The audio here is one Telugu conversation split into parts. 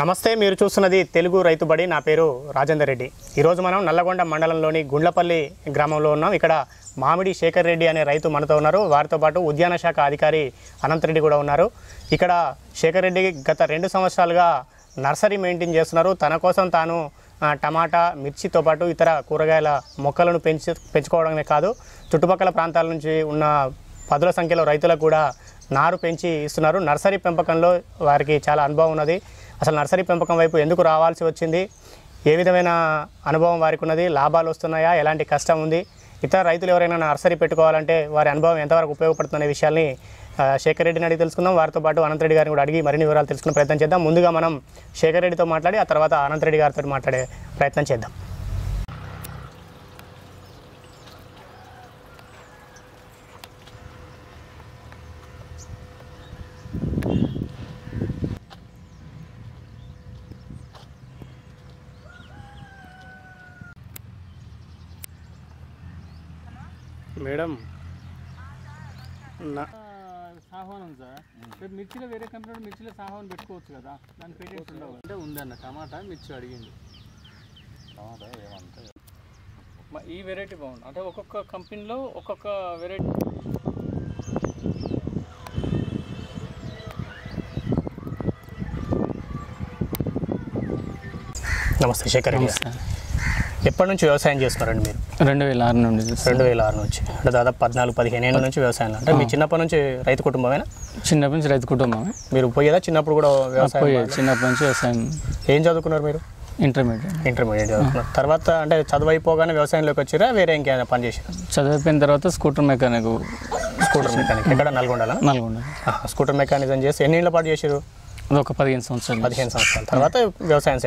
నమస్తే మీరు చూస్తున్నది తెలుగు రైతుబడి నా పేరు రాజేందర్ రెడ్డి ఈ రోజు మనం నల్లగొండ మండలంలోని గుండ్లపల్లి గ్రామంలో ఉన్నాం ఇక్కడ మామిడి శేఖర్ రెడ్డి అనే రైతు మనతో ఉన్నారు వారితో పాటు ఉద్యాన శాఖ అధికారి అనంత్ రెడ్డి కూడా ఉన్నారు ఇక్కడ శేఖర్ రెడ్డి గత 2 సంవత్సరాలుగా నర్సరీ మెయింటైన్ చేస్తున్నారు తన కోసం తాను టమాటా మిర్చితో పాటు ఇతర కూరగాయల మొక్కలను పెంచుకోవడమే కాదు చుట్టుపక్కల ప్రాంతాల నుంచి ఉన్న పదుల సంఖ్యలో రైతులకు కూడా నారు పెంచి ఇస్తున్నారు నర్సరీ పెంపకంలో వారికి చాలా అనుభవం ఉన్నది అసలు నర్సరీ పెంపకం వైపు ఎందుకు రావాల్సి వచ్చింది ఏ విధమైన అనుభవం వారికి ఉన్నది లాభాలు వస్తున్నాయా ఎలాంటి కష్టం ఉంది ఇతర రైతులు ఎవరైనా నర్సరీ పెట్టుకోవాలంటే వారి అనుభవం ఎంతవరకు ఉపయోగపడుతుందనే విషయాన్ని శేఖర్ రెడ్డిని అడిగి తెలుసుకుందాం వారితో పాటు అనంత్ రెడ్డి గారిని కూడా అడిగి మరిన్ని వివరాలు తెలుసుకునే ప్రయత్నం చేద్దాం ముందుగా మనం శేఖర్ రెడ్డితో మాట్లాడి ఆ తర్వాత అనంత్ రెడ్డి గారితో మాట్లాడే ప్రయత్నం చేద్దాం మేడం సాహోనం సార్ రేపు మిర్చిలో వేరే కంపెనీ మిర్చిలో సాహోనం పెట్టుకోవచ్చు కదా దాని పేటెంట్ ఉండవు అంటే ఉందన్న టమాటా మిర్చి అడిగింది టమాటా ఏమంటే ఈ వెరైటీ బాగుంది అంటే ఒక్కొక్క కంపెనీలో ఒక్కొక్క వెరైటీ నమస్తే శేఖర్ నమస్తే ఎప్పటి నుంచి వ్యవసాయం చేస్తున్నారండి మీరు 2006 నుండి 2006 నుంచి అంటే దాదాపు 14-15 ఏళ్ళ నుంచి వ్యవసాయం అంటే మీ చిన్నప్పటి నుంచి రైతు కుటుంబమేనా చిన్నప్పటి నుంచి రైతు కుటుంబమే మీరు పోయేదా చిన్నప్పుడు కూడా వ్యవసాయం చిన్నప్పటి నుంచి వ్యవసాయం ఏం చదువుకున్నారు మీరు ఇంటర్మీడియట్ చదువుకున్నారు తర్వాత అంటే చదువు అయిపోగానే వ్యవసాయంలోకి వచ్చారా వేరే ఇంకేమైనా పని చేశారా చదువు అయిపోయిన తర్వాత స్కూటర్ మెకానిక్ ఇక్కడ నల్గొండ స్కూటర్ మెకానిజం చేసి ఎన్ని ఏళ్ళ పాటు చేశారు ఒక 15 సంవత్సరాలు తర్వాత వ్యవసాయం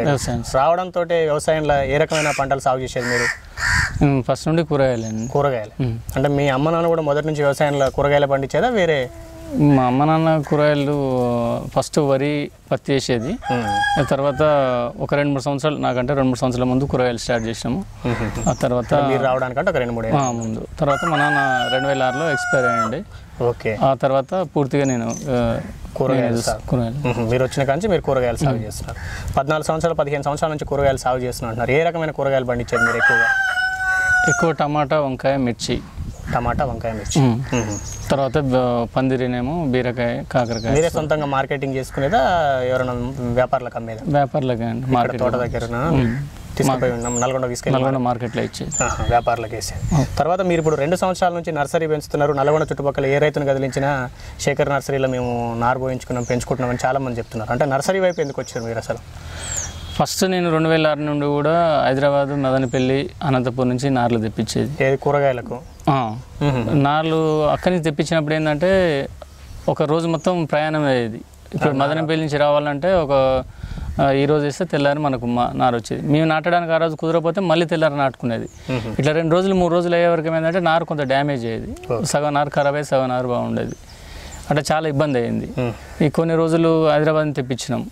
రావడంతో వ్యవసాయంలో ఏ రకమైన పంటలు సాగు చేసేది మీరు ఫస్ట్ నుండి కూరగాయలు అంటే మీ అమ్మ నాన్న కూడా మొదటి నుంచి వ్యవసాయంలో కూరగాయలు పండించేదా వేరే మా అమ్మ నాన్న కూరగాయలు ఫస్ట్ వరి పత్తి వేసేది తర్వాత ఒక 2-3 సంవత్సరాలు నాకంటే 2-3 సంవత్సరాల ముందు కూరగాయలు స్టార్ట్ చేసాము ఆ తర్వాత రావడానికంటే ఒక 2-3 ఏళ్ళ ముందు తర్వాత మా నాన్న 2006లో ఎక్స్పైర్ అయ్యండి ఓకే ఆ తర్వాత పూర్తిగా నేను కూరగాయలు మీరు వచ్చిన కాంచి మీరు కూరగాయలు సాగు చేస్తున్నారు 14-15 సంవత్సరాల నుంచి కూరగాయలు సాగు చేస్తున్నారు ఏ రకమైన కూరగాయలు పండించారు మీరు ఎక్కువ టమాటా వంకాయ మిర్చి తర్వాత పందిరినేమో బీరకాయ కాకరకాయ మీరే సొంతంగా మార్కెటింగ్ చేసుకునేదా ఎవరైనా వ్యాపారులకు అమ్మేదా వ్యాపారులకు మార్కెట్ తోట దగ్గర నల్గొండ మార్కెట్లో ఇచ్చేది వ్యాపారులకు వేసేది తర్వాత మీరు ఇప్పుడు 2 సంవత్సరాల నుంచి నర్సరీ పెంచుతున్నారు నల్గొండ చుట్టుపక్కల ఏ రైతును కదిలించినా శేఖర్ నర్సరీలో మేము నారు పోయించుకున్నాం పెంచుకుంటున్నామని చాలామంది చెప్తున్నారు అంటే నర్సరీ వైపు ఎందుకు వచ్చారు మీరు అసలు ఫస్ట్ నేను 2006 నుండి కూడా హైదరాబాద్ మదనపల్లి అనంతపూర్ నుంచి నార్లు తెప్పించేది కూరగాయలకు నార్లు అక్కడి నుంచి తెప్పించినప్పుడు ఏంటంటే ఒక రోజు మొత్తం ప్రయాణం అయ్యేది ఇప్పుడు మదనపల్లి నుంచి రావాలంటే ఒక ఈ రోజు వేస్తే తెల్లారి మనకు నారు వచ్చేది మేము నాటడానికి ఆ రోజు కుదరకపోతే మళ్ళీ తెల్లారి నాటుకునేది ఇట్లా 2-3 రోజులు అయ్యే వరకు ఏంటంటే నారు కొంత డ్యామేజ్ అయ్యేది సగం నారు ఖరాబ్ అయ్యి సగం నారు బాగుండేది అంటే చాలా ఇబ్బంది అయింది ఈ కొన్ని రోజులు హైదరాబాద్ నుంచి తెప్పించినాం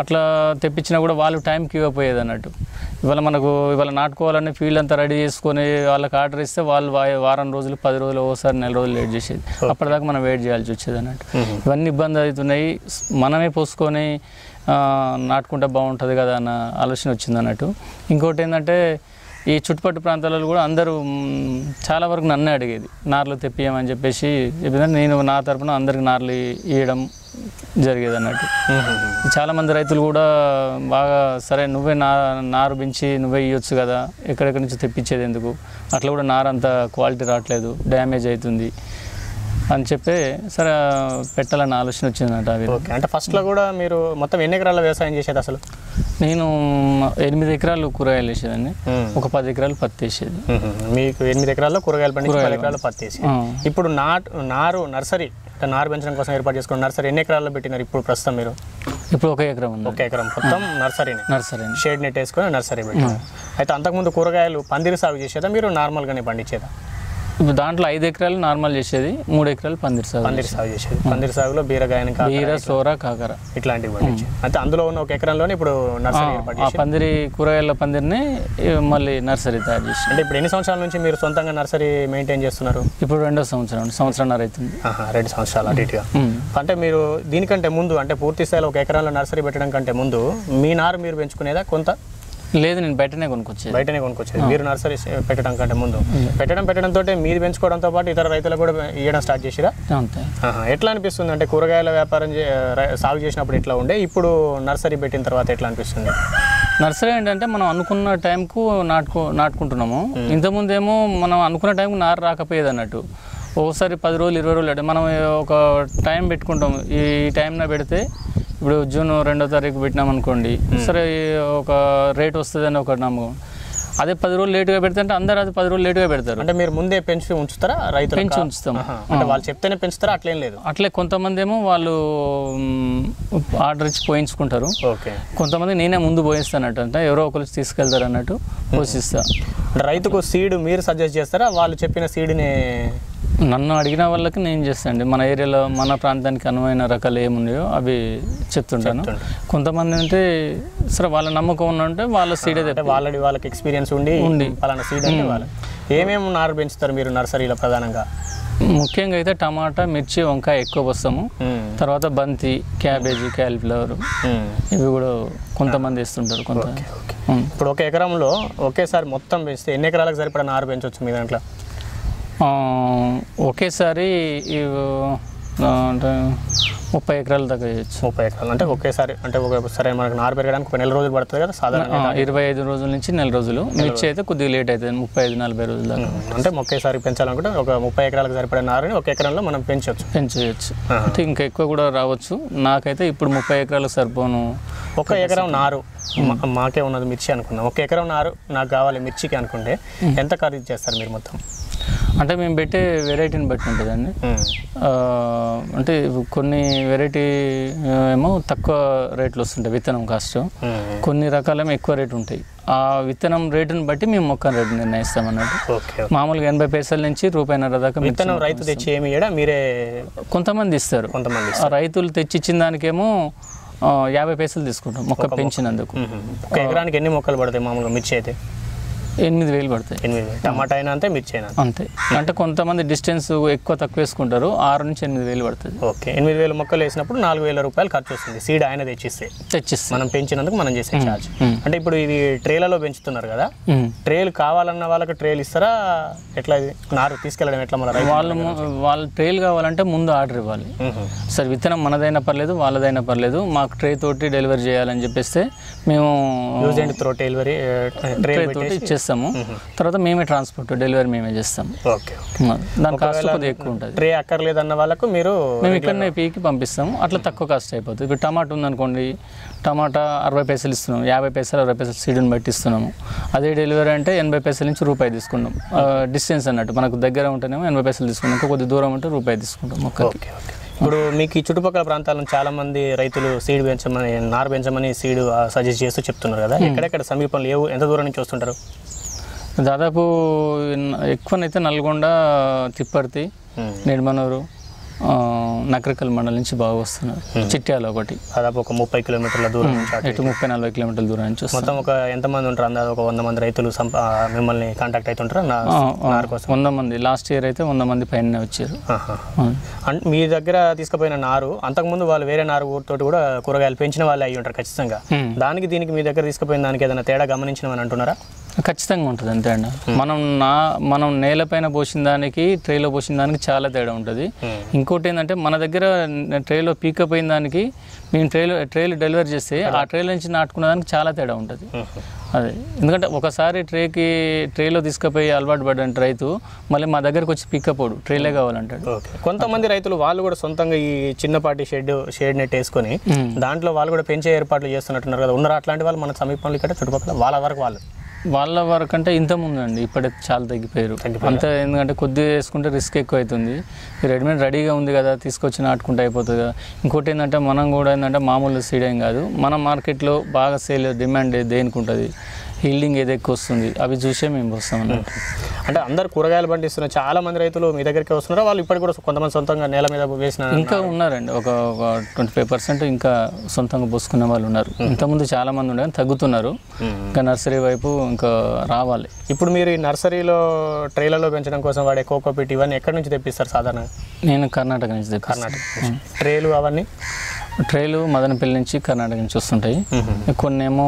అట్లా తెప్పించినా కూడా వాళ్ళు టైంకి ఇవ్వపోయేది అన్నట్టు ఇవాళ నాటుకోవాలని ఫీల్డ్ అంతా రెడీ చేసుకొని వాళ్ళకి ఆర్డర్ ఇస్తే వాళ్ళు 10 రోజులు ఒకసారి 4 రోజులు లేట్ చేసేది అప్పటిదాకా మనం వెయిట్ చేయాల్సి వచ్చేది అన్నట్టు ఇవన్నీ ఇబ్బంది అవుతున్నాయి మనమే పోసుకొని నాటుకుంటే బాగుంటుంది కదా అన్న ఆలోచన వచ్చింది అన్నట్టు ఇంకోటి ఏంటంటే ఈ చుట్టుపట్టు ప్రాంతాలలో కూడా అందరూ చాలా వరకు నన్నే అడిగేది నార్లు తెప్పియమని చెప్పేసి నేను నా తరఫున అందరికి నార్లు ఇవ్వడం జరిగేది అన్నట్టు చాలామంది రైతులు కూడా బాగా సరే నువ్వే నారు పెంచి నువ్వే ఇవ్వచ్చు కదా ఎక్కడెక్కడి నుంచి తెప్పించేది ఎందుకు అట్లా కూడా నారు అంత క్వాలిటీ రావట్లేదు డ్యామేజ్ అవుతుంది అని చెప్పి సరే పెట్టాలని ఆలోచన వచ్చిందన్నట్టు అవి అంటే ఫస్ట్లో కూడా మీరు మొత్తం ఎన్ని ఎకరాల వ్యవసాయం చేసేది అసలు నేను 8 ఎకరాలు కూరగాయలు వేసేదండి ఒక 10 ఎకరాలు పత్తి వేసేది మీకు 8 ఎకరాల్లో కూరగాయలు పండించి 10 ఎకరాలు పత్తి వేసి ఇప్పుడు నారు పెంచడం కోసం ఏర్పాటు చేసుకున్న నర్సరీ ఎన్ని ఎకరాల్లో పెట్టినారు ఇప్పుడు ప్రస్తుతం మీరు ఇప్పుడు 1 ఎకరం ఉంది 1 ఎకరం మొత్తం నర్సరీ షేడ్ నెట్ వేసుకొని నర్సరీ పెట్టారు అయితే అంతకుముందు కూరగాయలు పందిరి సాగు చేసేదా మీరు నార్మల్గానే పండించేదా ఇప్పుడు దాంట్లో 5 ఎకరాలు నార్మల్ చేసేది, 3 ఎకరాలు పందిరి సాగు చేసేది. పందిరి సాగులో బీరగాయన కాకర, బీర సోర కాకర ఇట్లాంటివి పండించి, అంటే అందులో ఉన్న 1 ఎకరంలోనే ఇప్పుడు నర్సరీ ఏర్పాటు చేసి ఆ పందిరి కూరగాయల పందిరిని మళ్ళీ నర్సరీ తయారు చేసి. అంటే ఇప్పుడు ఎన్ని సంవత్సరాల నుంచి మీరు సొంతంగా నర్సరీ మెయింటైన్ చేస్తున్నారు? ఇప్పుడు 2 సంవత్సరాలు అవుతుంది. 2 సంవత్సరాలు అటు ఇటుగా. అంటే మీరు దీనికంటే ముందు, అంటే పూర్తి స్థాయిలో 1 ఎకరంలో నర్సరీ పెట్టడం కంటే ముందు మీ నారు మీరు పెంచుకునేదా? కొంత లేదు, నేను బయటనే కొనుక్కొచ్చేది. మీరు నర్సరీ పెట్టడం కంటే ముందు పెట్టడంతో మీరు పెంచుకోవడంతో పాటు ఇతర రైతులకు కూడా ఇవ్వడం స్టార్ట్ చేసిరా? అంతే. ఎట్లా అనిపిస్తుంది అంటే కూరగాయల వ్యాపారం సాగు చేసినప్పుడు ఎట్లా ఉండే, ఇప్పుడు నర్సరీ పెట్టిన తర్వాత ఎట్లా అనిపిస్తుంది? నర్సరీ ఏంటంటే మనం అనుకున్న టైంకు నాటుకుంటున్నాము. ఇంతకుముందు ఏమో మనం అనుకున్న టైంకు నారు రాకపోయేది అన్నట్టు. ఒకసారి 10 రోజులు 20 రోజులు అంటే మనం ఒక టైం పెట్టుకుంటాము. ఈ టైంన పెడితే, ఇప్పుడు జూన్ 2వ తారీఖు పెట్టినామనుకోండి, సరే ఒక రేట్ వస్తుందని ఒక నమ్మకం. అదే 10 రోజులు లేటుగా పెడితే అంటే అందరూ అది 10 రోజులు లేటుగా పెడతారు. అంటే మీరు ముందే పెంచి ఉంచుతారా? రైతు పెంచి ఉంచుతాం, వాళ్ళు చెప్తేనే పెంచుతారా? అట్లేం లేదు. అట్లే కొంతమంది ఏమో వాళ్ళు ఆర్డర్ ఇచ్చి పోయించుకుంటారు. ఓకే. కొంతమంది నేనే ముందు పోయిస్తానట్టు, అంటే ఎవరో ఒకరు తీసుకెళ్తారు అన్నట్టు పోషిస్తా. రైతుకు సీడ్ మీరు సజెస్ట్ చేస్తారా? వాళ్ళు చెప్పిన సీడ్ని నన్ను అడిగిన వాళ్ళకి నేను చేస్తానండి. మన ఏరియాలో మన ప్రాంతానికి అనువైన రకాలు ఏమున్నాయో అవి చెప్తుంటాను. కొంతమంది అంటే సరే వాళ్ళ నమ్మకం ఉన్నట్టే వాళ్ళ సీడ్ అయితే వాళ్ళకి ఎక్స్పీరియన్స్ ఉండి వాళ్ళ సీడ్ అంటే వాళ్ళు ఏమేమి నారు పెంచుతారు మీరు నర్సరీలో? ప్రధానంగా ముఖ్యంగా అయితే టమాటా, మిర్చి, వంకాయ ఎక్కువ వస్తాము. తర్వాత బంతి, క్యాబేజీ, క్యాలీఫ్లవర్ ఇవి కూడా కొంతమంది ఇస్తుంటారు. కొంత ఇప్పుడు 1 ఎకరంలో ఒకేసారి మొత్తం పెంచితే ఎన్ని ఎకరాలకు సరిపడా నారు పెంచవచ్చు మీ దాంట్లో? ఒకేసారి 30 ఎకరాల దాకా చేయొచ్చు. 30 ఎకరాలు అంటే ఒకేసారి, అంటే ఒకసారి మనకు నారు పెరగడానికి 1 నెల రోజులు పడుతుంది కదా సాధారణంగా? 25 రోజుల నుంచి 1 నెల రోజులు. మిర్చి అయితే కొద్దిగా లేట్ అవుతుంది, 35-40 రోజుల దాకా. అంటే ఒకేసారి పెంచాలనుకుంటే ఒక 30 ఎకరాలకు సరిపడే నారుని 1 ఎకరంలో మనం పెంచవచ్చు. అంటే ఇంకా ఎక్కువ కూడా రావచ్చు. నాకైతే ఇప్పుడు 30 ఎకరాలకు సరిపోను. 1 ఎకరం నారు మాకే ఉన్నది మిర్చి అనుకున్నాం. 1 ఎకరం నారు నాకు కావాలి మిర్చికి అనుకుంటే ఎంత ఖరీదు చేస్తారు మీరు మొత్తం? అంటే మేము పెట్టే వెరైటీని బట్టి ఉంటుందండి. అంటే కొన్ని వెరైటీ ఏమో తక్కువ రేట్లు వస్తుంటాయి విత్తనం కాస్ట్, కొన్ని రకాలేమో ఎక్కువ రేటు ఉంటాయి. ఆ విత్తనం రేటుని బట్టి మేము మొక్క రేటు నిర్ణయిస్తాం అన్నట్టు. మామూలుగా 80 పైసల నుంచి 1.50 దాకా విత్తనం రైతు తెచ్చి ఏమి ఇవ్వడా? మీరే కొంతమంది ఇస్తారు. ఆ రైతులు తెచ్చిచ్చిన దానికేమో 50 పైసలు తీసుకుంటాం మొక్క పెంచినందుకు. 1 ఎకరానికి ఎన్ని మొక్కలు పడతాయి మామూలుగా మిర్చి అయితే? 8,000 పడతాయి. 8,000 టమాటా అయినా అంతే, మిర్చి అయినా అంతే. అంటే కొంతమంది డిస్టెన్స్ ఎక్కువ తక్కువ వేసుకుంటారు. 6 నుంచి 8,000 పడుతుంది. ఓకే. 8,000 మొక్కలు వేసినప్పుడు 4,000 రూపాయలు ఖర్చు వస్తుంది. సీడ్ ఆయన తెచ్చిస్తే మనం పెంచినందుకు మనం చేసే ఛార్జ్. అంటే ఇప్పుడు ఇది ట్రేలలో పెంచుతున్నారు కదా, ట్రేలు కావాలన్న వాళ్ళకి ట్రేలు ఇస్తారా? ఎట్లా నారు తీసుకెళ్ళడం ఎట్లా? మన వాళ్ళు ట్రేలు కావాలంటే ముందు ఆర్డర్ ఇవ్వాలి. సరే విత్తనం మనదైనా పర్లేదు వాళ్ళదైనా పర్లేదు, మాకు ట్రే తోటి డెలివరీ చేయాలని చెప్పేస్తే మేము use and throw delivery tray తోటి చేస్తాము. తర్వాత మేమే ట్రాన్స్పోర్ట్ డెలివరీ మేమే చేస్తాము. దాని కాస్ట్ కొద్దిగా ఎక్కువ ఉంటుంది. ట్రే అక్కర్లేదన్న వాళ్ళకు మేము ఇక్కడనే పీకి పంపిస్తాము. అట్లా తక్కువ కాస్ట్ అయిపోతుంది. ఇప్పుడు టమాటా ఉందనుకోండి, టమాటా 60 పైసలు ఇస్తున్నాము, 50 పైసలు 60 పైసలు సీడ్ని బట్టి ఇస్తున్నాము. అదే డెలివరీ అంటే 80 పైసల నుంచి 1 రూపాయి తీసుకున్నాం. డిస్టెన్స్ అన్నట్టు మనకు దగ్గర ఉంటేనేమో 80 పైసలు తీసుకున్నాం, ఇంకా కొద్ది దూరం ఉంటే 1 రూపాయి తీసుకుంటాం ఒక్కరికి. ఇప్పుడు మీకు ఈ చుట్టుపక్కల ప్రాంతాలను చాలా మంది రైతులు సీడ్ పెంచమని, నారు పెంచమని సీడ్ సజెస్ట్ చేస్తూ చెప్తున్నారు కదా, ఎక్కడెక్కడ సమీపంలో లేవు, ఎంత దూరం నుంచి వస్తుంటారు? దాదాపు ఎక్కువనైతే నల్గొండ, తిప్పర్తి, నిడమనూరు, నకరికల్ మండలం నుంచి బాగా వస్తున్నారు. చిట్యాల ఒకటి దాదాపు ఒక 30 కిలోమీటర్ల దూరం, 30-40 కిలోమీటర్ల దూరం నుంచి వస్తుంది. మొత్తం ఒక ఎంతమంది ఉంటారు? అందాదాపు ఒక 100 మంది రైతులు మిమ్మల్ని కాంటాక్ట్ అవుతుంటారు? 100 మంది లాస్ట్ ఇయర్ అయితే 100 మంది పైన వచ్చారు. మీ దగ్గర తీసుకుపోయిన నారు అంతకుముందు వాళ్ళు వేరే నారు తోటి కూడా కూరగాయలు పెంచిన వాళ్ళు అయ్యి ఉంటారు ఖచ్చితంగా. దానికి దీనికి మీ దగ్గర తీసుకుపోయిన దానికి ఏదైనా తేడా గమనించినమని అంటున్నారా? ఖచ్చితంగా ఉంటుంది. అంతే అండి. మనం నేలపైన పోసిన దానికి ట్రేలో పోసిన దానికి చాలా తేడా ఉంటుంది. ఇంకోటి ఏంటంటే మన దగ్గర ట్రేలో పీకప్ అయిన దానికి మేము ట్రేలు డెలివరీ చేస్తే ఆ ట్రేల నుంచి నాటుకున్న దానికి చాలా తేడా ఉంటుంది. అదే ఎందుకంటే ఒకసారి ట్రేలో తీసుకుపోయి అలవాటు పడ్డాడు రైతు, మళ్ళీ మా దగ్గరకు వచ్చి పికప్ అవ్వడు, ట్రేలే కావాలంటాడు. కొంతమంది రైతులు వాళ్ళు కూడా సొంతంగా ఈ చిన్నపాటి షెడ్ నెట్ వేసుకొని దాంట్లో వాళ్ళు కూడా పెంచే ఏర్పాట్లు చేస్తున్నట్టున్నారు కదా, ఉన్నారు అట్లాంటి వాళ్ళు మన సమీపంలో ఇక్కడ చుట్టుపక్కల? వాళ్ళ వరకు అంటే ఇంతకుముందు అండి, ఇప్పుడైతే చాలా తగ్గిపోయారు అంతా. ఎందుకంటే కొద్దిగా వేసుకుంటే రిస్క్ ఎక్కువ అవుతుంది. రెడీమేడ్ రెడీగా ఉంది కదా, తీసుకొచ్చి నాటుకుంటే అయిపోతుంది కదా. ఇంకోటి ఏంటంటే మనం కూడా ఏంటంటే మామూలు సీడ్ ఏం కాదు, మన మార్కెట్లో బాగా సేల్ డిమాండ్ దేనికి ఉంటుంది, హీల్డింగ్ ఏది ఎక్కువ వస్తుంది అవి చూసే మేము వస్తామన్నారు. అంటే అందరు కూరగాయలు పండిస్తున్నారు, చాలా మంది రైతులు మీ దగ్గరికి వస్తున్నారు, వాళ్ళు ఇప్పటికి కూడా కొంతమంది సొంతంగా నేల మీద వేసిన ఇంకా ఉన్నారండి. ఒక 25% ఇంకా సొంతంగా పోసుకునే వాళ్ళు ఉన్నారు. ఇంతకుముందు చాలా మంది ఉండే తగ్గుతున్నారు, ఇంకా నర్సరీ వైపు ఇంకా రావాలి. ఇప్పుడు మీరు ఈ నర్సరీలో ట్రైలలో పెంచడం కోసం వాడే కోకోపీట్ ఇవన్నీ ఎక్కడి నుంచి తెప్పిస్తారు? సాధారణంగా నేను కర్ణాటక నుంచి కర్ణాటక ట్రైలు అవన్నీ ట్రైలు మదనపల్లి నుంచి కర్ణాటక నుంచి వస్తుంటాయి, కొన్ని ఏమో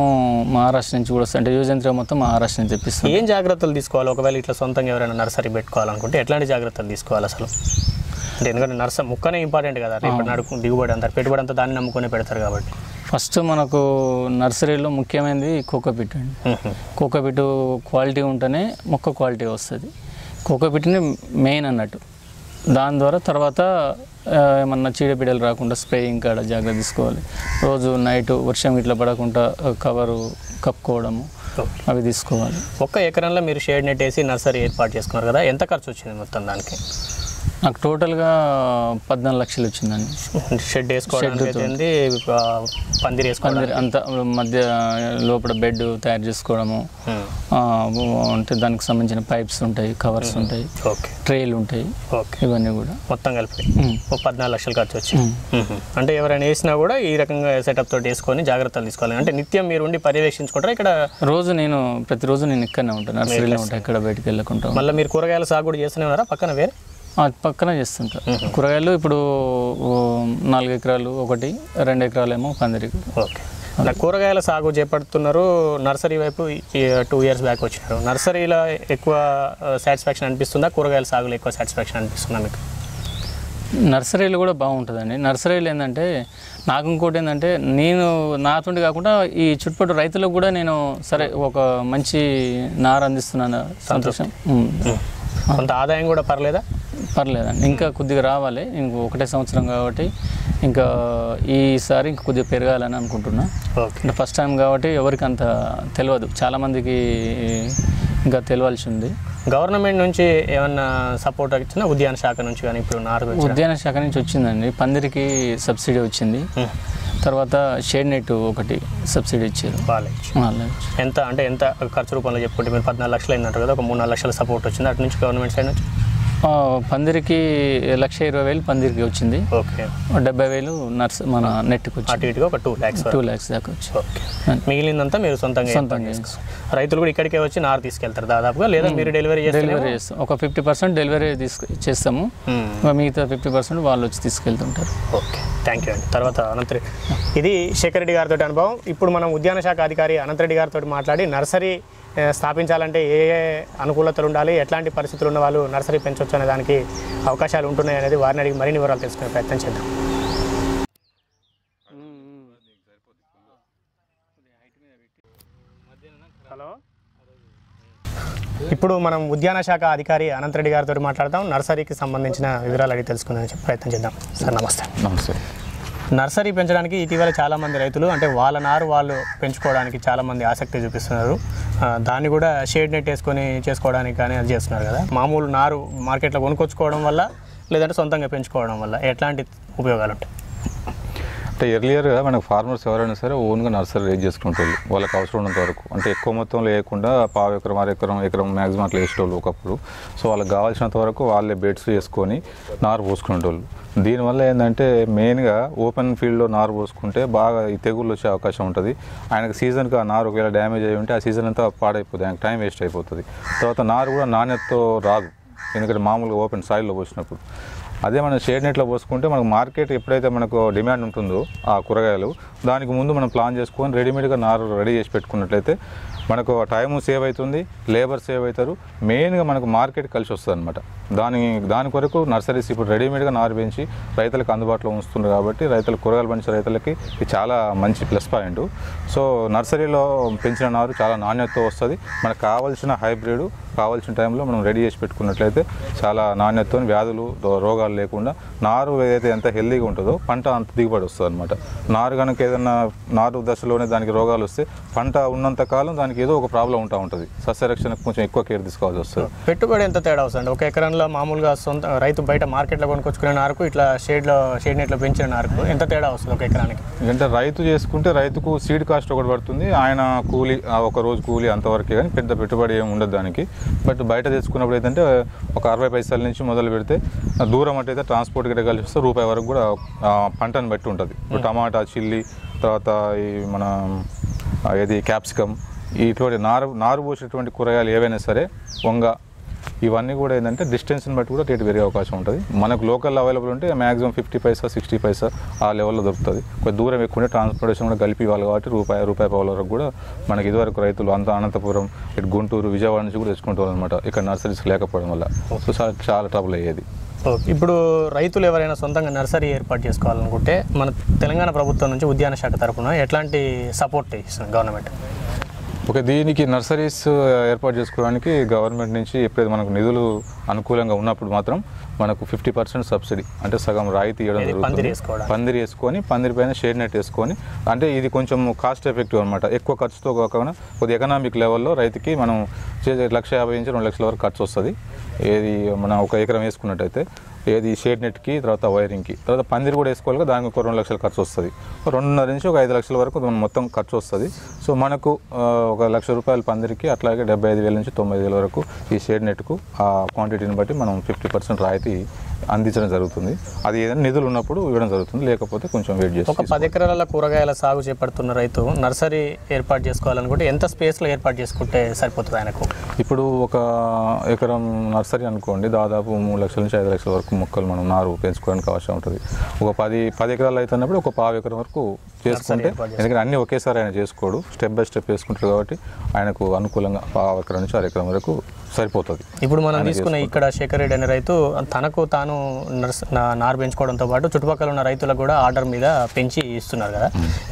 మహారాష్ట్ర నుంచి కూడా వస్తాయి. అంటే యువజంత్రం మొత్తం మహారాష్ట్ర నుంచి తెప్పిస్తుంది. ఏం జాగ్రత్తలు తీసుకోవాలి ఒకవేళ ఇట్లా సొంతంగా ఎవరైనా నర్సరీ పెట్టుకోవాలనుకుంటే? ఎట్లాంటి జాగ్రత్తలు తీసుకోవాలి అసలు? అంటే ఎందుకంటే నర్సరీ ముక్కనే ఇంపార్టెంట్ కదా, రేపు దిగుబడి అంతా పెట్టుబడి అంతా దాన్ని నమ్ముకునే పెడతారు కాబట్టి. ఫస్ట్ మనకు నర్సరీలో ముఖ్యమైనది కోకోపీట్ అండి. కోకోపీట్ క్వాలిటీ ఉంటేనే మొక్క క్వాలిటీ వస్తుంది. కోకోపీట్ని మెయిన్ అన్నట్టు, దాని ద్వారా తర్వాత ఏమన్నా చీడపీడలు రాకుండా స్ప్రేయింగ్ కాడ జాగ్రత్త తీసుకోవాలి. రోజు నైట్ వర్షం ఇట్లా పడకుండా కవరు కప్పుకోవడము అవి తీసుకోవాలి. ఒక్క ఎకరంలో మీరు షేడ్ నెట్ వేసి నర్సరీ ఏర్పాటు చేసుకున్నారు కదా, ఎంత ఖర్చు వచ్చింది మొత్తం దానికి? నాకు టోటల్గా 14 లక్షలు వచ్చిందండి. షెడ్ వేసుకోవడానికి, పందిరి వేసుకోవడానికి, అంత మధ్య లోపల బెడ్ తయారు చేసుకోవడము, అంటే దానికి సంబంధించిన పైప్స్ ఉంటాయి, కవర్స్ ఉంటాయి, ట్రేలు ఉంటాయి, ఇవన్నీ కూడా మొత్తం కలిపి 14 లక్షలు ఖర్చు వచ్చింది. అంటే ఎవరైనా వేసినా కూడా ఈ రకంగా సెటప్ తోటి వేసుకొని జాగ్రత్తలు తీసుకోవాలి. అంటే నిత్యం మీరు ఉండి పర్యవేక్షించుకుంటారా? ఇక్కడ రోజు నేను ప్రతిరోజు నేను ఇక్కడనే ఉంటాను, నర్సరీలో ఉంటాను, ఇక్కడ బయటకు వెళ్ళకుంటాను. మళ్ళీ మీరు కూరగాయల సాగు కూడా చేస్తూనే ఉన్నారా పక్కన? వేరే పక్కన చేస్తుంటారు కూరగాయలు. ఇప్పుడు 4 ఎకరాలు ఒకటి, 2 ఎకరాలేమో పందిరికి. ఓకే, అలా కూరగాయల సాగు చేపడుతున్నారు. నర్సరీ వైపు 2 years బ్యాక్ వచ్చినారు. నర్సరీలో ఎక్కువ సాటిస్ఫాక్షన్ అనిపిస్తుందా, కూరగాయల సాగులో ఎక్కువ సాటిస్ఫాక్షన్ అనిపిస్తుందా మీకు? నర్సరీలు కూడా బాగుంటుందండి. నర్సరీలు ఏంటంటే నాకు ఇంకోటి ఏంటంటే నేను నాతోటి కాకుండా ఈ చుట్టుపక్కల రైతులకు కూడా నేను సరే ఒక మంచి నార అందిస్తున్నాను, సంతోషం. కొంత ఆదాయం కూడా పర్లేదా? పర్లేదండి, ఇంకా కొద్దిగా రావాలి. ఇంకో 1 సంవత్సరం కాబట్టి ఇంకా ఈసారి ఇంకా కొద్దిగా పెరగాలని అనుకుంటున్నా. అంటే ఫస్ట్ టైం కాబట్టి ఎవరికి అంత తెలియదు, చాలామందికి ఇంకా తెలియాల్సి ఉంది. గవర్నమెంట్ నుంచి ఏమన్నా సపోర్ట్ వచ్చిందా? ఉద్యాన శాఖ నుంచి కానీ? ఇప్పుడు ఉద్యాన శాఖ నుంచి వచ్చిందండి, పందిరికి సబ్సిడీ వచ్చింది, తర్వాత షేడ్ నెట్ ఒకటి సబ్సిడీ ఇచ్చారు. ఎంత అంటే ఎంత ఖర్చు రూపంలో చెప్పుకుంటే మీరు 14 లక్షలు అయిందంటారు కదా, ఒక 3-4 లక్షల సపోర్ట్ వచ్చింది అటు నుంచి గవర్నమెంట్ సైడ్ నుంచి? పందిరికి 1,20,000 పందిరికి వచ్చింది, 70,000 నర్సరీ మన నెట్కి వచ్చింది, 2 lakhs దాకా వచ్చింది. మిగిలిందంతా మీరు సొంతంగా రైతులు కూడా ఇక్కడికే వచ్చి నార తీసుకెళ్తారు దాదాపుగా, లేదా మీరు డెలివరీ చేస్తారు? ఒక 50% డెలివరీ చేస్తాము, మిగతా 50% వాళ్ళు వచ్చి తీసుకెళ్తుంటారు. ఓకే, థ్యాంక్ యూ అండి. తర్వాత అనంత్ రెడ్డి. ఇది శేఖర్ రెడ్డి గారితో అనుభవం. ఇప్పుడు మనం ఉద్యాన శాఖ అధికారి అనంత్ రెడ్డి గారితో మాట్లాడి నర్సరీ స్థాపించాలంటే ఏ అనుకూలతలు ఉండాలి, ఎట్లాంటి పరిస్థితులు ఉన్న వాళ్ళు నర్సరీ పెంచవచ్చు అనే దానికి అవకాశాలు ఉంటున్నాయి అనేది వారిని అడిగి మరిన్ని వివరాలు తెలుసుకునే ప్రయత్నం చేద్దాం. హలో, ఇప్పుడు మనం ఉద్యాన శాఖ అధికారి అనంత్ రెడ్డి గారితో మాట్లాడదాం, నర్సరీకి సంబంధించిన వివరాలు అడిగి తెలుసుకునే ప్రయత్నం చేద్దాం. సార్ నమస్తే. నమస్తే. నర్సరీ పెంచడానికి ఇటీవల చాలామంది రైతులు అంటే వాళ్ళ నారు వాళ్ళు పెంచుకోవడానికి చాలామంది ఆసక్తి చూపిస్తున్నారు. దాన్ని కూడా షేడ్ నెట్ వేసుకొని చేసుకోవడానికి కానీ అది చేస్తున్నారు కదా. మామూలు నారు మార్కెట్లో కొనుక్కొచ్చుకోవడం వల్ల, లేదంటే సొంతంగా పెంచుకోవడం వల్ల ఎట్లాంటి ఉపయోగాలు ఉంటాయి? అంటే ఎర్లియర్గా మనకు ఫార్మర్స్ ఎవరైనా సరే ఓన్గా నర్సరీ రేజ్ చేసుకుంటారు వాళ్ళకి అవసరం ఉన్నంత వరకు. అంటే ఎక్కువ మొత్తంలో వేయకుండా 1/2 ఎకరం, 1/2 ఎకరం మ్యాక్సిమం అట్లా వేసేటోళ్ళు ఒకప్పుడు. సో వాళ్ళకి కావాల్సినంత వరకు వాళ్ళే బెడ్స్ చేసుకొని నారు పోసుకునేటోళ్ళు. దీనివల్ల ఏంటంటే మెయిన్గా ఓపెన్ ఫీల్డ్లో నారు పోసుకుంటే బాగా ఈ తెగుళ్ళు వచ్చే అవకాశం ఉంటుంది. ఆయనకు సీజన్కి ఆ నారు ఒకవేళ డ్యామేజ్ అయ్యి ఉంటే ఆ సీజన్ అంతా పాడైపోతుంది, ఆయనకు టైం వేస్ట్ అయిపోతుంది. తర్వాత నారు కూడా నాణ్యతతో రాదు, ఎందుకంటే మామూలుగా ఓపెన్ సాయిల్లో పోసినప్పుడు. అదే మనం షేడ్ నెట్లో పోసుకుంటే మనకు మార్కెట్ ఎప్పుడైతే మనకు డిమాండ్ ఉంటుందో ఆ కూరగాయలు, దానికి ముందు మనం ప్లాన్ చేసుకొని రెడీమేడ్గా నారు రెడీ చేసి పెట్టుకున్నట్లయితే మనకు టైము సేవ్ అవుతుంది, లేబర్ సేవ్ అవుతారు, మెయిన్గా మనకు మార్కెట్ కలిసి వస్తుంది అనమాట. దాని కొరకు నర్సరీస్ ఇప్పుడు రెడీమేడ్గా నారు పెంచి రైతులకు అందుబాటులో ఉంచుతున్నారు కాబట్టి రైతులు, కూరగాయలు పండించే రైతులకి ఇది చాలా మంచి ప్లస్ పాయింట్. సో నర్సరీలో పెంచిన నారు చాలా నాణ్యతతో వస్తుంది, మనకు కావాల్సిన హైబ్రిడ్ కావాల్సిన టైంలో మనం రెడీ చేసి పెట్టుకున్నట్లయితే చాలా నాణ్యతతో వ్యాధులు, రోగాలు అవసరాలు లేకుండా నారు ఏదైతే ఎంత హెల్దీగా ఉంటుందో పంట అంత దిగుబడి వస్తుంది అనమాట. నారు కనుక ఏదైనా నారు దశలోనే దానికి రోగాలు వస్తే పంట ఉన్నంత కాలం దానికి ఏదో ఒక ప్రాబ్లం ఉంటా ఉంటుంది. సస్యరక్షణకు కొంచెం ఎక్కువ కేర్ తీసుకోవాల్సి వస్తుంది. పెట్టుబడి ఎంత తేడా వస్తుంది? ఒక ఎకరంలో మామూలుగా సొంత రైతు బయట మార్కెట్లో కొనుక్కొచ్చుకునే నారుకు ఇట్లా షేడ్ నెట్లో పెంచిన నారుకు ఎంత తేడా వస్తుంది ఒక ఎకరానికి? ఎందుకంటే రైతు చేసుకుంటే రైతుకు సీడ్ కాస్ట్ ఒకటి పడుతుంది, ఆయన కూలి ఒక రోజు కూలి అంతవరకే, కానీ పెద్ద పెట్టుబడి ఏమి ఉండదు దానికి. బట్ బయట తెచ్చుకున్నప్పుడు ఏంటంటే ఒక 60 పైసల నుంచి మొదలు పెడితే దూరం అట్టయితే ట్రాన్స్పోర్ట్కి ఎడగాల్సి వస్తే రూపాయి వరకు కూడా పంటను బట్టి ఉంటుంది. ఇప్పుడు టమాటా, చిల్లీ, తర్వాత ఈ మన ఏది క్యాప్సికమ్, ఇటువంటి నారు పోసేటువంటి కూరగాయలు ఏవైనా సరే, వంగ, ఇవన్నీ కూడా ఏంటంటే డిస్టెన్స్ని బట్టి కూడా రేటు పెరిగే అవకాశం ఉంటుంది. మనకు లోకల్ అవైలబుల్ ఉంటే మ్యాక్సిమం 50 పైసా 60 పైసా ఆ లెవెల్లో దొరుకుతుంది. కొంచెం దూరం ఎక్కువ ట్రాన్స్పోర్టేషన్ కూడా కలిపి ఇవ్వాలి కాబట్టి రూపాయి వరకు కూడా మనకి ఇదివరకు రైతులు అనంతపురం, ఇటు గుంటూరు, విజయవాడ నుంచి కూడా తెచ్చుకుంటారు అనమాట. ఇక్కడ నర్సరీస్ లేకపోవడం వల్ల చాలా ట్రబుల్ అయ్యేది. ఇప్పుడు రైతులు ఎవరైనా సొంతంగా నర్సరీ ఏర్పాటు చేసుకోవాలనుకుంటే మన తెలంగాణ ప్రభుత్వం నుంచి ఉద్యాన శాఖ తరఫున ఎట్లాంటి సపోర్ట్ ఇస్తుంది గవర్నమెంట్? ఓకే, దీనికి నర్సరీస్ ఏర్పాటు చేసుకోవడానికి గవర్నమెంట్ నుంచి ఎప్పుడైతే మనకు నిధులు అనుకూలంగా ఉన్నప్పుడు మాత్రం మనకు 50% సబ్సిడీ, అంటే సగం రాయితీ ఇవ్వడం జరుగుతుంది. పందిరి వేసుకొని పందిరి పైన షేడ్ నెట్ వేసుకొని, అంటే ఇది కొంచెం కాస్ట్ ఎఫెక్టివ్ అనమాట. ఎక్కువ ఖర్చుతో కాకుండా కొద్ది ఎకనామిక్ లెవెల్లో రైతుకి మనం 1,50,000 నుంచి 2,00,000 వరకు ఖర్చు వస్తుంది. ఏది మనం ఒక ఎకరం వేసుకున్నట్టయితే ఏది షేడ్ నెట్కి, తర్వాత వైరింగ్కి, తర్వాత పందిరి కూడా వేసుకోవాలి, దానికి ఒక 2,00,000 ఖర్చు వస్తుంది. 2,500 నుంచి 5,00,000 వరకు మనం మొత్తం ఖర్చు వస్తుంది. సో మనకు ఒక 1,00,000 రూపాయలు పందిరికి, అట్లాగే 75,000 నుంచి 90,000 వరకు ఈ షేడ్ నెట్కు ఆ క్వాంటిటీని బట్టి మనం 50% రాయితీ అందించడం జరుగుతుంది. అది ఏదైనా నిధులు ఉన్నప్పుడు ఇవ్వడం జరుగుతుంది, లేకపోతే కొంచెం వెయిట్ చేస్తాం. ఒక 10 ఎకరాల కూరగాయల సాగు చేపడుతున్న రైతు నర్సరీ ఏర్పాటు చేసుకోవాలనుకుంటే ఎంత స్పేస్లో ఏర్పాటు చేసుకుంటే సరిపోతుంది ఆయనకు? ఇప్పుడు ఒక ఎకరం నర్సరీ అనుకోండి, దాదాపు 3,00,000 నుంచి 5,00,000 వరకు మొక్కలు మనం నారు పెంచుకోవడానికి అవసరం ఉంటుంది. ఒక 10 ఎకరాలు అయితే అన్నప్పుడు ఒక 1/2 ఎకరం వరకు చేసుకుంటే, ఎందుకంటే అన్నీ ఒకేసారి ఆయన చేసుకోడు, స్టెప్ బై స్టెప్ చేసుకుంటారు కాబట్టి ఆయనకు అనుకూలంగా 1/2 ఎకరం నుంచి 4 ఎకరం వరకు సరిపోతుంది. ఇప్పుడు మనం తీసుకున్న ఇక్కడ శేఖర్ రెడ్డి అనే రైతు తనకు తాను నారు పెంచుకోవడంతో పాటు చుట్టుపక్కల ఉన్న రైతులకు కూడా ఆర్డర్ మీద పెంచి ఇస్తున్నారు కదా.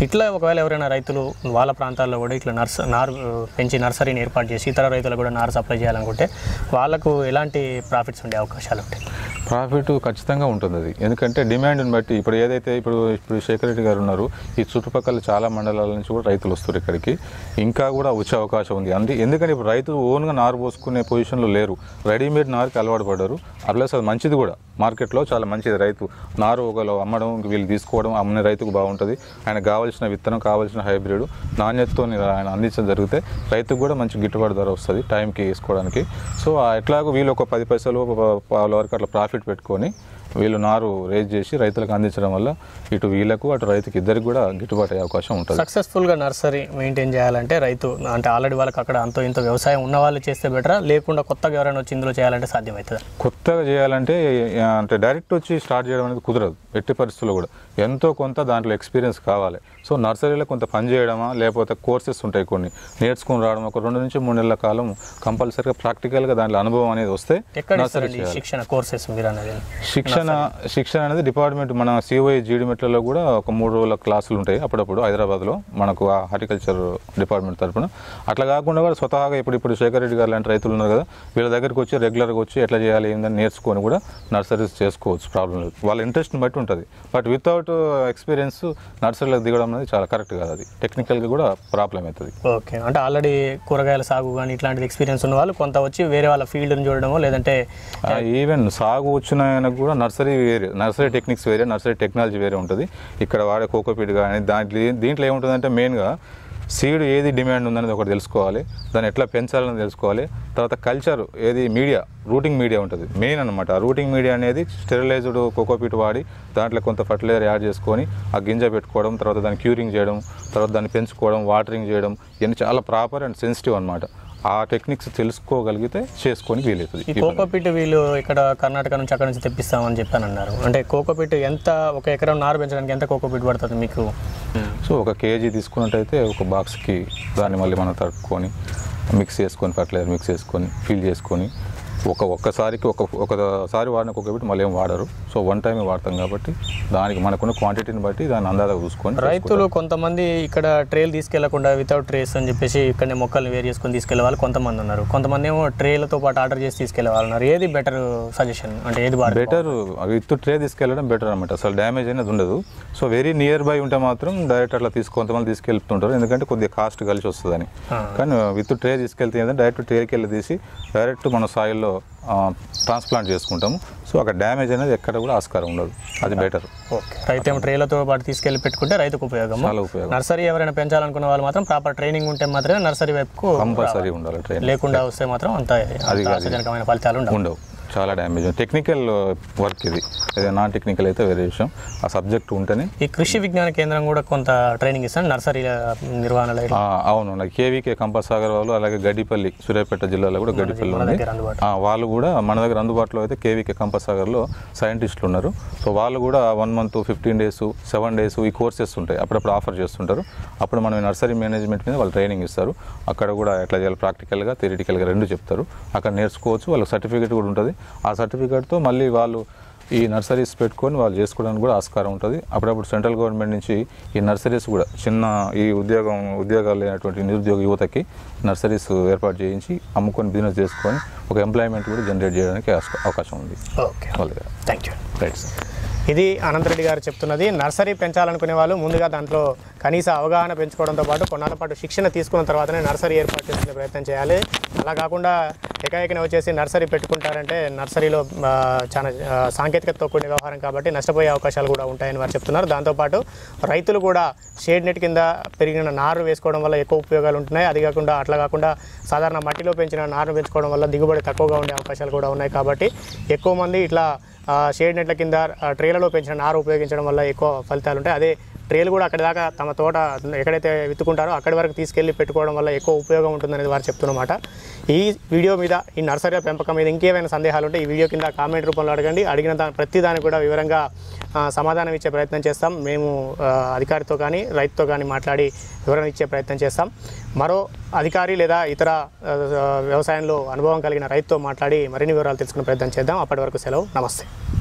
ఇట్లా ఒకవేళ ఎవరైనా రైతులు వాళ్ళ ప్రాంతాల్లో కూడా ఇట్లా నారు పెంచి నర్సరీని ఏర్పాటు చేసి ఇతర రైతులకు కూడా నారు సప్లై చేయాలనుకుంటే వాళ్ళకు ఎలాంటి ప్రాఫిట్స్ ఉండే అవకాశాలు ఉంటాయి? ప్రాఫిట్ ఖచ్చితంగా ఉంటుంది అది, ఎందుకంటే డిమాండ్ని బట్టి. ఇప్పుడు ఏదైతే ఇప్పుడు శేఖర్ రెడ్డి గారు ఉన్నారు, ఈ చుట్టుపక్కల చాలా మండలాల నుంచి కూడా రైతులు వస్తారు ఇక్కడికి, ఇంకా కూడా వచ్చే అవకాశం ఉంది. అంటే ఎందుకంటే ఇప్పుడు రైతులు ఓన్గా నారు పోసుకునే పొజిషన్లో లేరు, రెడీమేడ్ నారుకి అలవాటు పడ్డారు. అట్లాగే అది మంచిది కూడా, మార్కెట్లో చాలా మంచిది. రైతు నారు ఒకళ్ళు అమ్మడం, వీళ్ళు తీసుకోవడం, అమ్మిన రైతుకు బాగుంటుంది. ఆయన కావాల్సిన విత్తనం, కావాల్సిన హైబ్రిడ్ నాణ్యతతో ఆయన అందించడం జరిగితే రైతుకు కూడా మంచి గిట్టుబాటు ధర వస్తుంది టైంకి వేసుకోవడానికి. సో ఎట్లాగో వీళ్ళు ఒక 10 పైసలు వరకు అట్లా ప్రాఫిట్ పెట్టుకొని వీళ్ళు నారు రేజ్ చేసి రైతులకు అందించడం వల్ల ఇటు వీళ్ళకు అటు రైతుకి ఇద్దరికి కూడా గిట్టుబాటు అయ్యే అవకాశం ఉంటుంది. సక్సెస్ఫుల్గా నర్సరీ మెయింటైన్ చేయాలంటే రైతు అంటే ఆల్రెడీ వాళ్ళకి అక్కడ అంతో ఇంత వ్యవసాయం ఉన్న వాళ్ళు చేస్తే బెటరా, లేకుండా కొత్తగా ఎవరైనా వచ్చి ఇందులో చేయాలంటే సాధ్యమవుతుంది? కొత్తగా చేయాలంటే అంటే డైరెక్ట్ వచ్చి స్టార్ట్ చేయడం అనేది కుదరదు ఎట్టి పరిస్థితుల్లో కూడా. ఎంతో కొంత దాంట్లో ఎక్స్పీరియన్స్ కావాలి. సో నర్సరీలో కొంత పని చేయడమా, లేకపోతే కోర్సెస్ ఉంటాయి కొన్ని నేర్చుకుని రావడం, ఒక 2 నుంచి 3 నెలల కాలం కంపల్సరీగా ప్రాక్టికల్గా దాంట్లో అనుభవం అనేది వస్తే నర్సరీ శిక్షణ కోర్సెస్ శిక్షణ అనేది డిపార్ట్మెంట్ మన సిఓఐ జీడిమెట్లలో కూడా ఒక 3 రోజుల క్లాసులు ఉంటాయి అప్పుడప్పుడు హైదరాబాద్లో మనకు ఆ హార్టికల్చర్ డిపార్ట్మెంట్ తరఫున. అట్లా కాకుండా కూడా స్వతహాగా ఇప్పుడు శేఖర్ రెడ్డి గారు లాంటి రైతులు ఉన్నారు కదా, వీళ్ళ దగ్గరికి వచ్చి రెగ్యులర్గా వచ్చి ఎట్లా చేయాలి ఏందని నేర్చుకొని కూడా నర్సరీస్ చేసుకోవచ్చు. ప్రాబ్లం లేదు, వాళ్ళ ఇంట్రెస్ట్ని బట్టి ఉంటుంది. బట్ వితౌట్ ఎక్స్పీరియన్స్ నర్సరీలకు దిగడం అనేది చాలా కరెక్ట్ కాదు, అది టెక్నికల్గా కూడా ప్రాబ్లం అవుతుంది. ఓకే, అంటే ఆల్రెడీ కూరగాయల సాగు కానీ ఇట్లాంటి ఎక్స్పీరియన్స్ ఉన్న వాళ్ళు కొంత వచ్చి వేరే వాళ్ళ ఫీల్డ్ని చూడడమో, లేదంటే ఈవెన్ సాగు వచ్చిన ఆయనకు కూడా నర్సరీ టెక్నిక్స్ వేరే, నర్సరీ టెక్నాలజీ వేరే ఉంటుంది. ఇక్కడ వాడే కోకోపీట్ కానీ దీంట్లో ఏముంటుందంటే మెయిన్గా సీడ్ ఏది డిమాండ్ ఉందనేది ఒకటి తెలుసుకోవాలి, దాన్ని ఎట్లా పెంచాలని తెలుసుకోవాలి. తర్వాత కల్చర్ ఏది మీడియా, రూటింగ్ మీడియా ఉంటుంది మెయిన్ అనమాట. రూటింగ్ మీడియా అనేది స్టెరిలైజ్డ్ కోకోపీట్ వాడి దాంట్లో కొంత ఫర్టిలైజర్ యాడ్ చేసుకొని ఆ గింజ పెట్టుకోవడం, తర్వాత దాన్ని క్యూరింగ్ చేయడం, తర్వాత దాన్ని పెంచుకోవడం, వాటరింగ్ చేయడం, ఇవన్నీ చాలా ప్రాపర్ అండ్ సెన్సిటివ్ అనమాట. ఆ టెక్నిక్స్ తెలుసుకోగలిగితే చేసుకొని వీలవుతుంది. ఈ కోకోపీట్ వీళ్ళు ఇక్కడ కర్ణాటక నుంచి అక్కడ నుంచి తెప్పిస్తామని చెప్పానన్నారు, అంటే కోకోపీట్ ఎంత ఒక ఎకరం నారు పెంచడానికి ఎంత కోకోపీట్ పడుతుంది మీకు? సో 1 కేజీ తీసుకున్నట్టయితే ఒక బాక్స్కి దాన్ని మళ్ళీ మనం తడుపుకొని మిక్స్ చేసుకొని ఫర్టిలైజర్ మిక్స్ చేసుకొని ఫిల్ చేసుకొని ఒక్కసారికి ఒకసారి వాడిన ఒకటి మళ్ళీ ఏం వాడరు. సో వన్ టైమే వాడతాం కాబట్టి దానికి మనకున్న క్వాంటిటీని బట్టి దాన్ని అందాగా చూసుకొని రైతులు కొంతమంది ఇక్కడ ట్రేలు తీసుకెళ్లకుండా వితౌట్ ట్రేస్ అని చెప్పేసి ఇక్కడనే మొక్కల్ని వేరు చేసుకొని తీసుకెళ్లే వాళ్ళు కొంతమంది ఉన్నారు, కొంతమంది ఏమో ట్రేలతో పాటు ఆర్డర్ చేసి తీసుకెళ్లే వాళ్ళు ఉన్నారు. ఏది బెటర్ సజెషన్ అంటే ఏది బెటర్? విత్ ట్రే తీసుకెళ్లడం బెటర్ అనమాట. అసలు డ్యామేజ్ అనేది ఉండదు. సో వెరీ నియర్ బై ఉంటే మాత్రం డైరెక్ట్ అట్లా కొంతమంది తీసుకెళ్తుంటారు, ఎందుకంటే కొద్దిగా కాస్ట్ కలిసి వస్తుందని. కానీ విత్ ట్రే తీసుకెళ్తే ఏంటంటే డైరెక్ట్ ట్రేకి వెళ్ళి తీసి డైరెక్ట్ మన సాయిల్లో ట్రాన్స్ప్లాంట్ చేసుకుంటాము. సో అక్కడ డ్యామేజ్ అనేది ఎక్కడ కూడా ఆస్కారం ఉండదు. అది బెటర్. ఓకే, రైతు ట్రేలతో పాటు తీసుకెళ్ళి పెట్టుకుంటే రైతుకు ఉపయోగం, చాలా ఉపయోగం. నర్సరీ ఎవరైనా పెంచాలనుకున్న వాళ్ళు మాత్రం ప్రాపర్ ట్రైనింగ్ ఉంటే మాత్రమే నర్సరీ వైపుకు కంపల్సరీ ఉండాలి. ట్రైనింగ్ లేకుండా వస్తే మాత్రం అంత ఆశజనకమైన ఫలితాలు ఉండవు. చాలా డ్యామేజ్. టెక్నికల్ వర్క్ ఇది, ఏదైనా నాన్ టెక్నికల్ అయితే వేరే విషయం. ఆ సబ్జెక్ట్ ఉంటేనే ఈ కృషి విజ్ఞాన కేంద్రం కూడా కొంత ట్రైనింగ్ ఇస్తాను నర్సరీ నిర్వహణలో. అవును, నాకు కేవీకే కంపసాగర్ వాళ్ళు అలాగే గడ్డిపల్లి సూర్యాపేట జిల్లాలో కూడా గడ్డిపల్లి వాళ్ళు కూడా మన దగ్గర అందుబాటులో అయితే కేవీకే కంపసాగర్లో సైంటిస్టులు ఉన్నారు. సో వాళ్ళు కూడా 1 month 15 days 7 days ఈ కోర్సెస్ ఉంటాయి, అప్పుడప్పుడు ఆఫర్ చేస్తుంటారు. అప్పుడు మనం నర్సరీ మేనేజ్మెంట్ మీద వాళ్ళు ట్రైనింగ్ ఇస్తారు. అక్కడ కూడా ఎట్లా చేయాలి ప్రాక్టికల్గా థియరిటికల్గా రెండు చెప్తారు. అక్కడ నేర్చుకోవచ్చు. వాళ్ళకి సర్టిఫికేట్ కూడా ఉంటుంది. ఆ సర్టిఫికేట్తో మళ్ళీ వాళ్ళు ఈ నర్సరీస్ పెట్టుకొని వాళ్ళు చేసుకోవడానికి కూడా ఆస్కారం ఉంటుంది. అప్పుడప్పుడు సెంట్రల్ గవర్నమెంట్ నుంచి ఈ నర్సరీస్ కూడా చిన్న ఈ ఉద్యోగాలు లేనటువంటి నిరుద్యోగ యువతకి నర్సరీస్ ఏర్పాటు చేయించి అమ్ముకొని బిజినెస్ చేసుకొని ఒక ఎంప్లాయ్మెంట్ కూడా జనరేట్ చేయడానికి అవకాశం ఉంది. Okay, thank you. రైట్, ఇది అనంత్ రెడ్డి గారు చెప్తున్నది. నర్సరీ పెంచాలనుకునే వాళ్ళు ముందుగా దాంట్లో కనీస అవగాహన పెంచుకోవడంతో పాటు కొన్నాళ్ళ పాటు శిక్షణ తీసుకున్న తర్వాతనే నర్సరీ ఏర్పాటు చేసుకునే ప్రయత్నం చేయాలి. అలా కాకుండా ఏకాయకనే వచ్చేసి నర్సరీ పెట్టుకుంటారంటే నర్సరీలో చాలా సాంకేతికతతో కూడిన వ్యవహారం కాబట్టి నష్టపోయే అవకాశాలు కూడా ఉంటాయని వారు చెప్తున్నారు. దాంతోపాటు రైతులు కూడా షేడ్ నెట్ కింద పెరిగిన నారు వేసుకోవడం వల్ల ఎక్కువ ఉపయోగాలు ఉంటున్నాయి. అది కాకుండా అట్లా కాకుండా సాధారణ మట్టిలో పెంచిన నారు పెంచుకోవడం వల్ల దిగుబడి తక్కువగా ఉండే అవకాశాలు కూడా ఉన్నాయి. కాబట్టి ఎక్కువ మంది ఇట్లా షేడ్ నెట్ల కింద ట్రేలలో పెంచిన నారు ఉపయోగించడం వల్ల ఎక్కువ ఫలితాలు ఉంటాయి. అదే ట్రేలు కూడా అక్కడి దాకా తమ తోట ఎక్కడైతే విత్తుకుంటారో అక్కడి వరకు తీసుకెళ్ళి పెట్టుకోవడం వల్ల ఎక్కువ ఉపయోగం ఉంటుందనేది వారు చెప్తున్నమాట. ఈ వీడియో మీద, ఈ నర్సరీ పెంపకం మీద ఇంకేమైనా సందేహాలు ఉంటే ఈ వీడియో కింద కామెంట్ రూపంలో అడగండి. అడిగిన ప్రతిదాన్ని కూడా వివరంగా సమాధానం ఇచ్చే ప్రయత్నం చేస్తాం. మేము అధికారితో కానీ రైతుతో కానీ మాట్లాడి వివరణ ఇచ్చే ప్రయత్నం చేస్తాం. మరో అధికారి లేదా ఇతర వ్యవసాయంలో అనుభవం కలిగిన రైతుతో మాట్లాడి మరిన్ని వివరాలు తెలుసుకునే ప్రయత్నం చేద్దాం. అప్పటి వరకు సెలవు. నమస్తే.